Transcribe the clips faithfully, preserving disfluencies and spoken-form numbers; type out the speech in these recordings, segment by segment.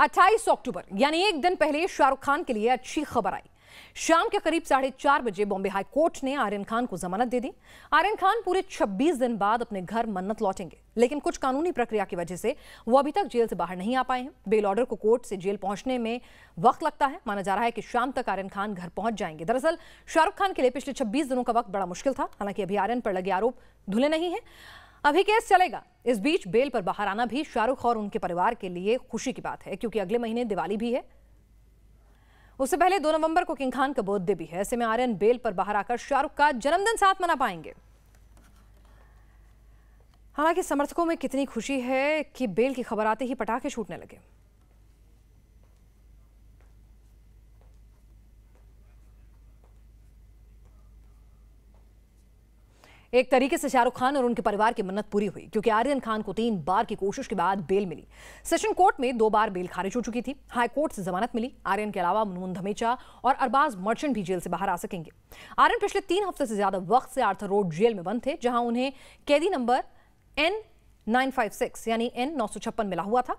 अट्ठाईस अक्टूबर यानी एक दिन पहले शाहरुख खान के लिए अच्छी खबर आई। शाम के करीब साढ़े चार बजे बॉम्बे हाई कोर्ट ने आर्यन खान को जमानत दे दी। आर्यन खान पूरे छब्बीस दिन बाद अपने घर मन्नत लौटेंगे, लेकिन कुछ कानूनी प्रक्रिया की वजह से वो अभी तक जेल से बाहर नहीं आ पाए हैं। बेल ऑर्डर को कोर्ट से जेल पहुंचने में वक्त लगता है। माना जा रहा है कि शाम तक आर्यन खान घर पहुंच जाएंगे। दरअसल शाहरुख खान के लिए पिछले छब्बीस दिनों का वक्त बड़ा मुश्किल था। हालांकि अभी आर्यन पर लगे आरोप धुले नहीं है, अभी केस चलेगा। इस बीच बेल पर बाहर आना भी शाहरुख और उनके परिवार के लिए खुशी की बात है, क्योंकि अगले महीने दिवाली भी है। उससे पहले दो नवंबर को किंग खान का बर्थडे भी है। ऐसे में आर्यन बेल पर बाहर आकर शाहरुख का जन्मदिन साथ मना पाएंगे। हालांकि समर्थकों में कितनी खुशी है कि बेल की खबर आते ही पटाखे छूटने लगे। एक तरीके से शाहरुख खान और उनके परिवार की मन्नत पूरी हुई, क्योंकि आर्यन खान को तीन बार की कोशिश के बाद बेल मिली। सेशन कोर्ट में दो बार बेल खारिज हो चुकी थी। हाई कोर्ट से जमानत मिली। आर्यन के अलावा मनोहन धमेचा और अरबाज मर्चेंट भी जेल से बाहर आ सकेंगे। आर्यन पिछले तीन हफ्ते से ज्यादा वक्त से आर्थर रोड जेल में बंद थे, जहां उन्हें कैदी number N nine five six यानी एन नौ सौ छप्पन मिला हुआ था।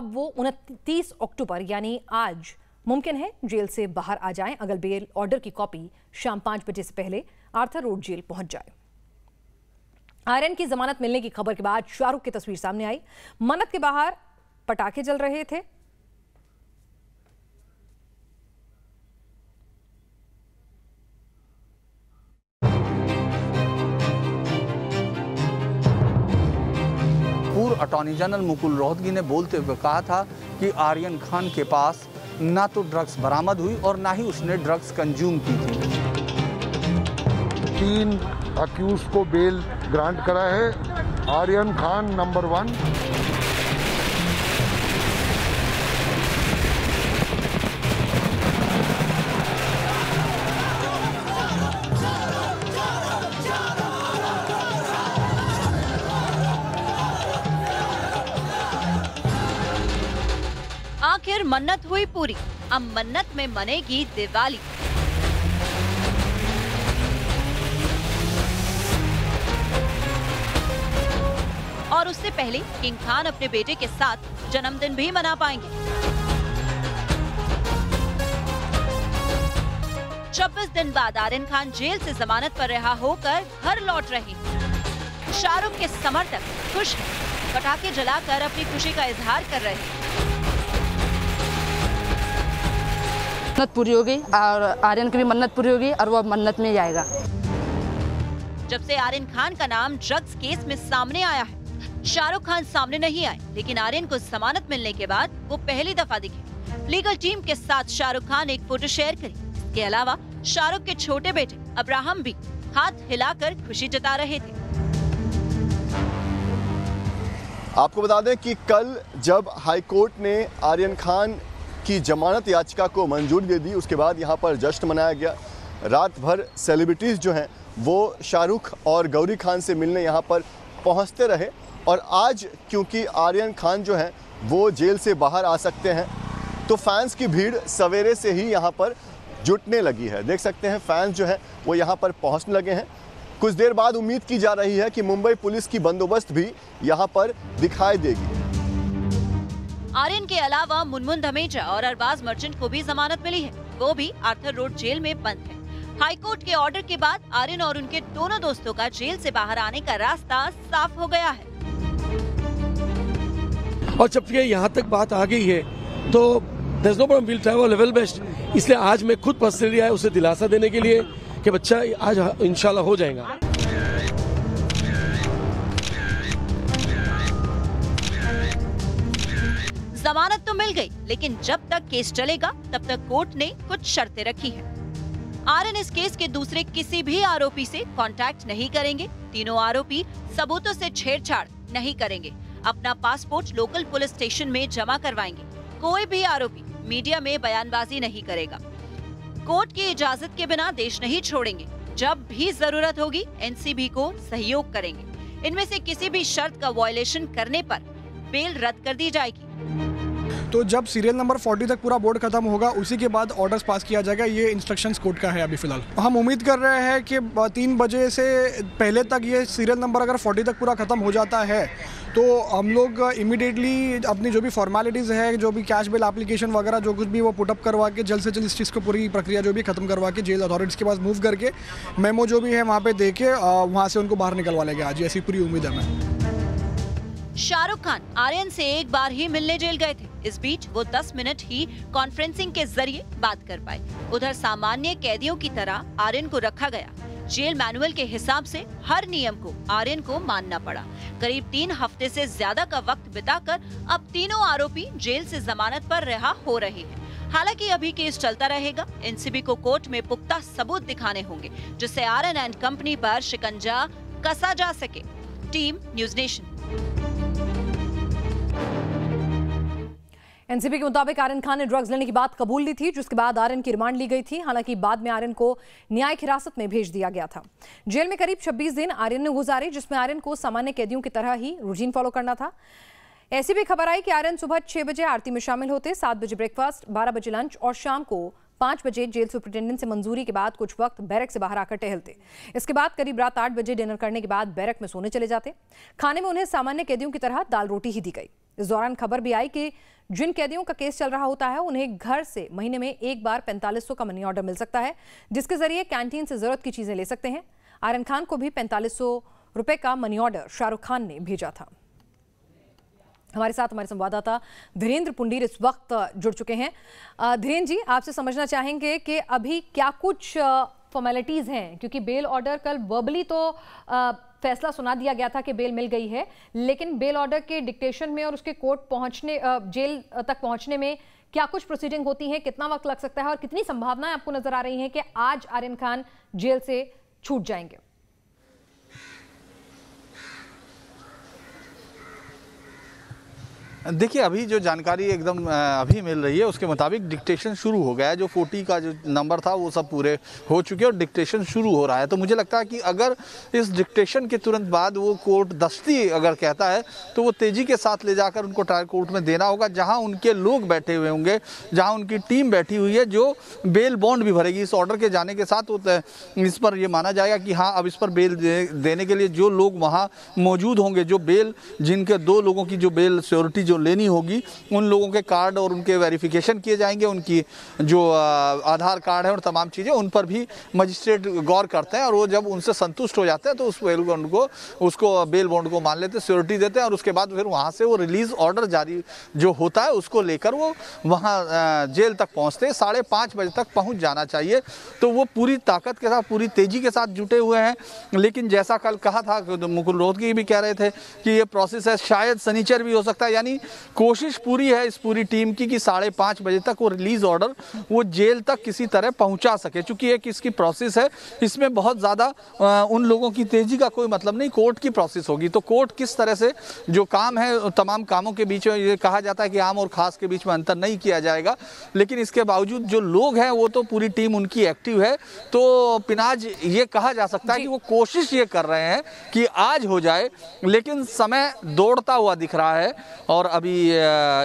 अब वो उनतीस अक्टूबर यानी आज मुमकिन है जेल से बाहर आ जाए, अगर बेल ऑर्डर की कॉपी शाम पांच बजे से पहले आर्थर रोड जेल पहुंच जाए। आर्यन की जमानत मिलने की खबर के बाद शाहरुख की तस्वीर सामने आई। मन्नत के बाहर पटाखे जल रहे थे। पूर्व अटॉर्नी जनरल मुकुल रोहतगी ने बोलते हुए कहा था कि आर्यन खान के पास ना तो ड्रग्स बरामद हुई और ना ही उसने ड्रग्स कंज्यूम की थी। तीन अक्यूज को बेल ग्रांट करा है। आर्यन खान नंबर वन, आखिर मन्नत हुई पूरी। अब मन्नत में मनेगी दिवाली। और उससे पहले किंग खान अपने बेटे के साथ जन्मदिन भी मना पाएंगे। छब्बीस दिन बाद आर्यन खान जेल से जमानत पर रिहा होकर घर लौट रहे हैं। शाहरुख के समर्थक खुश हैं, पटाखे जलाकर अपनी खुशी का इजहार कर रहे हैं। मन्नत पूरी होगी और आर्यन की भी मन्नत पूरी होगी और वो मन्नत में जाएगा। जब से आर्यन खान का नाम ड्रग्स केस में सामने आया है, शाहरुख खान सामने नहीं आए, लेकिन आर्यन को जमानत मिलने के बाद वो पहली दफा दिखे। लीगल टीम के साथ शाहरुख खान एक फोटो शेयर करी। इसके अलावा शाहरुख के छोटे बेटे अब्राहम भी हाथ हिलाकर खुशी जता रहे थे। आपको बता दें कि कल जब हाई कोर्ट ने आर्यन खान की जमानत याचिका को मंजूरी दे दी, उसके बाद यहाँ पर जश्न मनाया गया। रात भर सेलिब्रिटीज जो हैं वो शाहरुख और गौरी खान से मिलने यहाँ पर पहुँचते रहे। और आज क्योंकि आर्यन खान जो हैं वो जेल से बाहर आ सकते हैं, तो फैंस की भीड़ सवेरे से ही यहाँ पर जुटने लगी है। देख सकते हैं फैंस जो हैं वो यहाँ पर पहुँचने लगे हैं। कुछ देर बाद उम्मीद की जा रही है कि मुंबई पुलिस की बंदोबस्त भी यहाँ पर दिखाई देगी। आर्यन के अलावा मुनमुन धमेचा और अरबाज मर्चेंट को भी जमानत मिली है। वो भी आर्थर रोड जेल में बंद है। हाईकोर्ट के ऑर्डर के बाद आर्यन और उनके दोनों दोस्तों का जेल से बाहर आने का रास्ता साफ हो गया है। और जब ये यहाँ तक बात आ गई है तो there's no problem, we'll travel level best। इसलिए आज मैं खुद पर्सनली आया उसे दिलासा देने के लिए कि बच्चा आज इंशाल्लाह हो जाएगा। जमानत तो मिल गई, लेकिन जब तक केस चलेगा तब तक कोर्ट ने कुछ शर्तें रखी हैं। आर्यन इस केस के दूसरे किसी भी आरोपी से कांटेक्ट नहीं करेंगे। तीनों आरोपी सबूतों से छेड़छाड़ नहीं करेंगे। अपना पासपोर्ट लोकल पुलिस स्टेशन में जमा करवाएंगे। कोई भी आरोपी मीडिया में बयानबाजी नहीं करेगा। कोर्ट की इजाजत के बिना देश नहीं छोड़ेंगे। जब भी जरूरत होगी एनसीबी को सहयोग करेंगे। इनमें से किसी भी शर्त का वायलेशन करने पर बेल रद्द कर दी जाएगी। तो जब सीरियल नंबर चालीस तक पूरा बोर्ड खत्म होगा उसी के बाद ऑर्डर्स पास किया जाएगा। ये इंस्ट्रक्शंस कोर्ट का है। अभी फिलहाल हम उम्मीद कर रहे हैं कि तीन बजे से पहले तक ये सीरियल नंबर अगर चालीस तक पूरा ख़त्म हो जाता है तो हम लोग इमीडिएटली अपनी जो भी फॉर्मेलिटीज़ है, जो भी कैश बिल एप्लीकेशन वगैरह जो कुछ भी, वो पुटअप करवा के जल्द से जल्द इस चीज़ को पूरी प्रक्रिया जो भी ख़त्म करवा के जेल अथॉरिटीज़ के पास मूव करके मेमो जो भी है वहाँ पे दे के वहाँ से उनको बाहर निकलवा लेंगे। आज ऐसी पूरी उम्मीद है। मैं शाहरुख खान आर्यन से एक बार ही मिलने जेल गए थे। इस बीच वो दस मिनट ही कॉन्फ्रेंसिंग के जरिए बात कर पाए। उधर सामान्य कैदियों की तरह आर्यन को रखा गया। जेल मैनुअल के हिसाब से हर नियम को आर्यन को मानना पड़ा। करीब तीन हफ्ते से ज्यादा का वक्त बिताकर अब तीनों आरोपी जेल से जमानत पर रिहा हो रहे हैं। हालांकि अभी केस चलता रहेगा। एनसीबी को कोर्ट में पुख्ता सबूत दिखाने होंगे जिससे आर्यन एंड कंपनी पर शिकंजा कसा जा सके। Team news nation. एनसीबी के मुताबिक आर्यन खान ने ड्रग्स लेने की बात कबूल ली थी, जिसके बाद आर्यन की रिमांड ली गई थी। हालांकि बाद में आर्यन को न्यायिक हिरासत में भेज दिया गया था। जेल में करीब छब्बीस दिन आर्यन ने गुजारे, जिसमें आर्यन को सामान्य कैदियों की तरह ही रूटीन फॉलो करना था। ऐसी भी खबर आई कि आर्यन सुबह छह बजे आरती में शामिल होते, सात बजे ब्रेकफास्ट, बारह बजे लंच और शाम को पांच बजे जेल सुप्रिंटेंडेंट से मंजूरी के बाद कुछ वक्त बैरक से बाहर आकर टहलते। इसके बाद करीब रात आठ बजे डिनर करने के बाद बैरक में सोने चले जाते। खाने में उन्हें सामान्य कैदियों की तरह दाल रोटी ही दी गई। इस दौरान खबर भी आई कि जिन कैदियों का केस चल रहा होता है उन्हें घर से महीने में एक बार पैंतालीस सौ का मनी ऑर्डर मिल सकता है, जिसके जरिए कैंटीन से जरूरत की चीजें ले सकते हैं। आर्यन खान को भी पैंतालीस सौ रुपए का मनी ऑर्डर शाहरुख खान ने भेजा था। हमारे साथ हमारे संवाददाता धीरेन्द्र पुंडीर इस वक्त जुड़ चुके हैं। धीरेन्द्र जी, आपसे समझना चाहेंगे कि अभी क्या कुछ फॉर्मेलिटीज हैं, क्योंकि बेल ऑर्डर कल वर्बली तो आ, फैसला सुना दिया गया था कि बेल मिल गई है, लेकिन बेल ऑर्डर के डिक्टेशन में और उसके कोर्ट पहुंचने जेल तक पहुंचने में क्या कुछ प्रोसीडिंग होती है, कितना वक्त लग सकता है और कितनी संभावनाएं आपको नजर आ रही हैं कि आज आर्यन खान जेल से छूट जाएंगे? देखिए, अभी जो जानकारी एकदम अभी मिल रही है उसके मुताबिक डिक्टेशन शुरू हो गया है। जो चालीस का जो नंबर था वो सब पूरे हो चुके और डिक्टेशन शुरू हो रहा है। तो मुझे लगता है कि अगर इस डिक्टेशन के तुरंत बाद वो कोर्ट दस्ती अगर कहता है तो वो तेज़ी के साथ ले जाकर उनको ट्रायल कोर्ट में देना होगा, जहां उनके लोग बैठे हुए होंगे, जहाँ उनकी टीम बैठी हुई है, जो बेल बॉन्ड भी भरेगी। इस ऑर्डर के जाने के साथ इस पर यह माना जाएगा कि हाँ, अब इस पर बेल देने के लिए जो लोग वहाँ मौजूद होंगे, जो बेल जिनके दो लोगों की जो बेल सिक्योरिटी जो लेनी होगी, उन लोगों के कार्ड और उनके वेरिफिकेशन किए जाएंगे, उनकी जो आधार कार्ड है और तमाम चीज़ें, उन पर भी मजिस्ट्रेट गौर करते हैं और वो जब उनसे संतुष्ट हो जाते हैं तो उस बेल बॉन्ड को उसको बेल बॉन्ड को मान लेते हैं, सिक्योरिटी देते हैं और उसके बाद फिर वहाँ से वो रिलीज ऑर्डर जारी जो होता है उसको लेकर वो वहाँ जेल तक पहुँचते हैं। साढ़े पाँच बजे तक पहुँच जाना चाहिए। तो वो पूरी ताकत के साथ, पूरी तेज़ी के साथ जुटे हुए हैं। लेकिन जैसा कल कहा था, मुकुल रोहतगी भी कह रहे थे कि ये प्रोसेस है, शायद शनिचर भी हो सकता है। यानी कोशिश पूरी है इस पूरी टीम की कि साढ़े पाँच बजे तक वो रिलीज ऑर्डर वो जेल तक किसी तरह पहुंचा सके। चूंकि एक इसकी प्रोसेस है, इसमें बहुत ज़्यादा उन लोगों की तेज़ी का कोई मतलब नहीं, कोर्ट की प्रोसेस होगी। तो कोर्ट किस तरह से जो काम है, तमाम कामों के बीच में ये कहा जाता है कि आम और ख़ास के बीच में अंतर नहीं किया जाएगा, लेकिन इसके बावजूद जो लोग हैं वो तो पूरी टीम उनकी एक्टिव है। तो पिनाज ये कहा जा सकता है कि वो कोशिश ये कर रहे हैं कि आज हो जाए, लेकिन समय दौड़ता हुआ दिख रहा है और अभी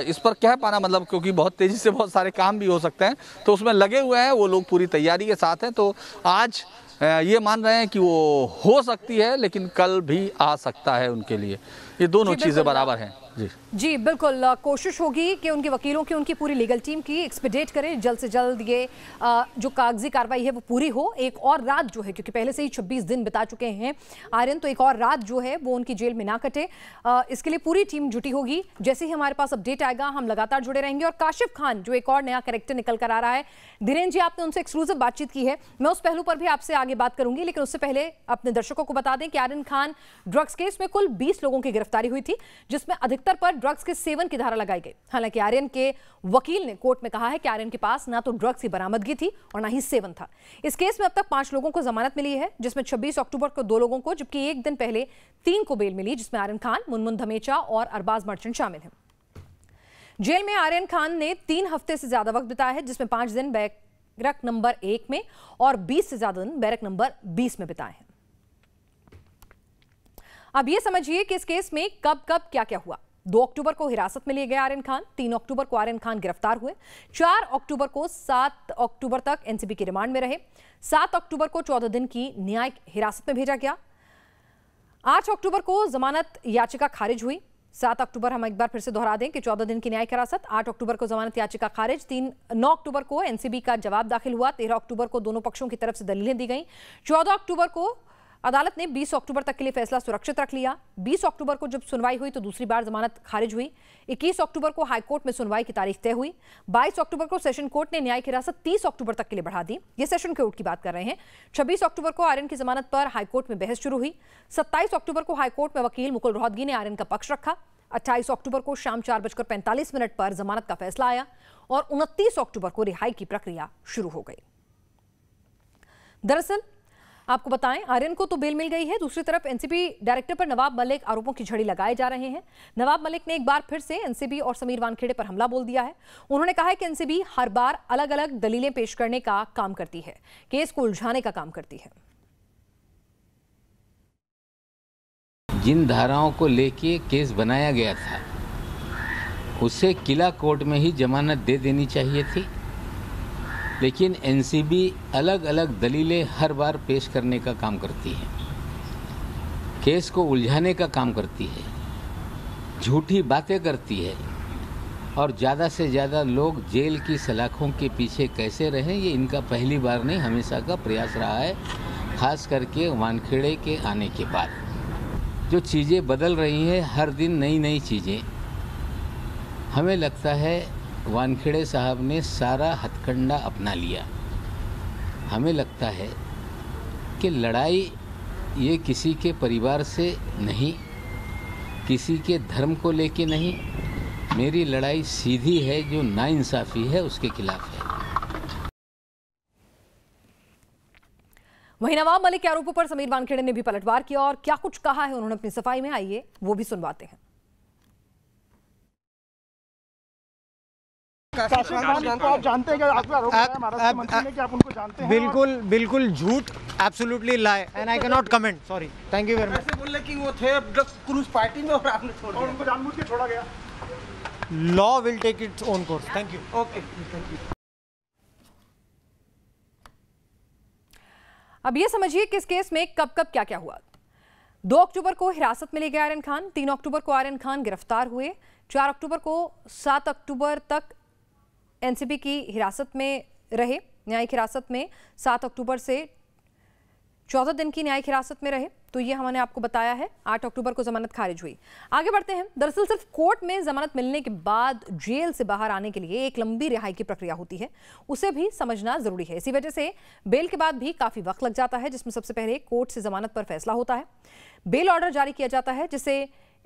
इस पर कह पाना मतलब, क्योंकि बहुत तेज़ी से बहुत सारे काम भी हो सकते हैं तो उसमें लगे हुए हैं वो लोग, पूरी तैयारी के साथ हैं। तो आज ये मान रहे हैं कि वो हो सकती है, लेकिन कल भी आ सकता है उनके लिए। ये दोनों चीज़ें बराबर हैं। जी जी बिल्कुल, कोशिश होगी कि उनके वकीलों की, उनकी पूरी लीगल टीम की एक्सपेडेट करें, जल्द से जल्द ये जो कागजी कार्रवाई है वो पूरी हो। एक और रात जो है, क्योंकि पहले से ही छब्बीस दिन बिता चुके हैं आर्यन, तो एक और रात जो है वो उनकी जेल में ना कटे, इसके लिए पूरी टीम जुटी होगी। जैसे ही हमारे पास अपडेट आएगा हम लगातार जुड़े रहेंगे। और काशिफ खान जो एक और नया कैरेक्टर निकल कर आ रहा है, धीरेन्द्र जी आपने उनसे एक्सक्लूसिव बातचीत की है, मैं उस पहलू पर भी आपसे आगे बात करूंगी, लेकिन उससे पहले अपने दर्शकों को बता दें कि आर्यन खान ड्रग्स केस में कुल बीस लोगों की गिरफ्तारी हुई थी, जिसमें अधिक पर ड्रग्स के सेवन की धारा लगाई गई। हालांकि आर्यन के वकील ने कोर्ट में कहा है कि आर्यन के पास ना तो ड्रग्स की बरामदगी थी और ना ही सेवन था। इस केस में अब तक पांच लोगों को जमानत मिली है, जिसमें छब्बीस अक्टूबर को दो लोगों को, जबकि एक दिन पहले तीन को बेल मिली, जिसमें आर्यन खान, मुनमुन धमेचा और अरबाज मर्चेंट शामिल हैं। जेल में आर्यन खान ने तीन हफ्ते से ज्यादा वक्त बिताया है, जिसमें पांच दिन बैरक नंबर एक में और बीस से ज्यादा दिन बैरक नंबर बीस में बिताए हैं। अब यह समझिए कि इस केस में कब कब क्या क्या हुआ। दो अक्टूबर को हिरासत में लिए गए आर्यन खान, तीन अक्टूबर को आर्यन खान गिरफ्तार हुए, चार अक्टूबर को सात अक्टूबर तक एनसीबी की रिमांड में रहे, सात अक्टूबर को चौदह दिन की न्यायिक हिरासत में भेजा गया, आठ अक्टूबर को जमानत याचिका खारिज हुई। सात अक्टूबर हम एक बार फिर से दोहरा दें कि चौदह दिन की न्यायिक हिरासत, आठ अक्टूबर को जमानत याचिका खारिज, तीन नौ अक्टूबर को एनसीबी का जवाब दाखिल हुआ, तेरह अक्टूबर को दोनों पक्षों की तरफ से दलीलें दी गई, चौदह अक्टूबर को अदालत ने बीस अक्टूबर तक के लिए फैसला सुरक्षित रख लिया। बीस अक्टूबर को जब सुनवाई हुई तो दूसरी बार जमानत खारिज हुई। इक्कीस अक्टूबर को हाईकोर्ट में सुनवाई की तारीख तय हुई। बाईस अक्टूबर को सेशन कोर्ट ने न्यायिक हिरासत तीस अक्टूबर तक के लिए बढ़ा दी। ये सेशन कोर्ट की बात कर रहे हैं। छब्बीस अक्टूबर को आर्यन की जमानत पर हाईकोर्ट में बहस शुरू हुई। सत्ताईस अक्टूबर को हाईकोर्ट में वकील मुकुल रोहतगी ने आर्यन का पक्ष रखा। अट्ठाईस अक्टूबर को शाम चार बजकर पैंतालीस मिनट पर जमानत का फैसला आया और उनतीस अक्टूबर को रिहाई की प्रक्रिया शुरू हो गई। दरअसल आपको बताएं, आर्यन को तो बेल मिल गई है, दूसरी तरफ एनसीबी डायरेक्टर पर नवाब मलिक आरोपों की झड़ी लगाए जा रहे हैं। नवाब मलिक ने एक बार फिर से एनसीबी और समीर वानखेड़े पर हमला बोल दिया है। उन्होंने कहा है कि एनसीबी हर बार अलग अलग दलीलें पेश करने का काम करती है, केस को उलझाने का काम करती है। जिन धाराओं को लेके केस बनाया गया था उसे किला कोर्ट में ही जमानत दे देनी चाहिए थी, लेकिन एनसीबी अलग अलग दलीलें हर बार पेश करने का काम करती है, केस को उलझाने का काम करती है, झूठी बातें करती है और ज़्यादा से ज़्यादा लोग जेल की सलाखों के पीछे कैसे रहें, ये इनका पहली बार नहीं हमेशा का प्रयास रहा है, खास करके वानखेड़े के आने के बाद। जो चीज़ें बदल रही हैं, हर दिन नई नई चीज़ें, हमें लगता है वानखेड़े साहब ने सारा हथकंडा अपना लिया। हमें लगता है कि लड़ाई ये किसी के परिवार से नहीं, किसी के धर्म को लेके नहीं, मेरी लड़ाई सीधी है, जो नाइंसाफ़ी है उसके खिलाफ है। वहीं नवाब मलिक के आरोपों पर समीर वानखेड़े ने भी पलटवार किया और क्या कुछ कहा है उन्होंने अपनी सफाई में, आइए वो भी सुनवाते हैं। आप जानते हैं कि आप उनको जानते हैं, बिल्कुल बिल्कुल झूठ, absolutely lie and I can not comment, sorry, thank you very much. ऐसे बोले कि वो थे क्रूज पार्टी में और आपने छोड़ दिया और उनको जानबूझ के छोड़ा गया। Law will take its own course. Thank you. Okay, thank you. अब ये समझिए कि इस केस में कब कब क्या क्या हुआ। दो अक्टूबर को हिरासत में ले गए आर्यन खान, तीन अक्टूबर को आर्यन खान गिरफ्तार हुए, चार अक्टूबर को सात अक्टूबर तक एनसीबी की हिरासत में रहे, न्यायिक हिरासत में, सात अक्टूबर से चौदह दिन की न्यायिक हिरासत में रहे, तो ये हमने आपको बताया है। आठ अक्टूबर को जमानत खारिज हुई। आगे बढ़ते हैं। दरअसल सिर्फ कोर्ट में जमानत मिलने के बाद जेल से बाहर आने के लिए एक लंबी रिहाई की प्रक्रिया होती है, उसे भी समझना जरूरी है। इसी वजह से बेल के बाद भी काफी वक्त लग जाता है, जिसमें सबसे पहले कोर्ट से जमानत पर फैसला होता है, बेल ऑर्डर जारी किया जाता है, जिसे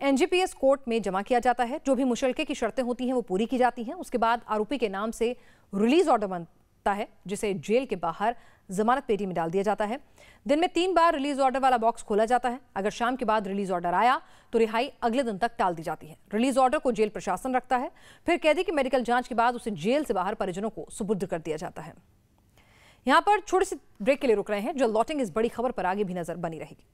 एनजीपीएस कोर्ट में जमा किया जाता है, जो भी मुशल्के की शर्तें होती हैं वो पूरी की जाती हैं। उसके बाद आरोपी के नाम से रिलीज ऑर्डर बनता है, जिसे जेल के बाहर जमानत पेटी में डाल दिया जाता है। दिन में तीन बार रिलीज ऑर्डर वाला बॉक्स खोला जाता है। अगर शाम के बाद रिलीज ऑर्डर आया तो रिहाई अगले दिन तक टाल दी जाती है। रिलीज ऑर्डर को जेल प्रशासन रखता है, फिर कैदी की मेडिकल जाँच के बाद उसे जेल से बाहर परिजनों को सुपुर्द कर दिया जाता है। यहाँ पर छोटे से ब्रेक के लिए रुक रहे हैं, जो लौटेंगे इस बड़ी खबर पर आगे भी नजर बनी रहेगी।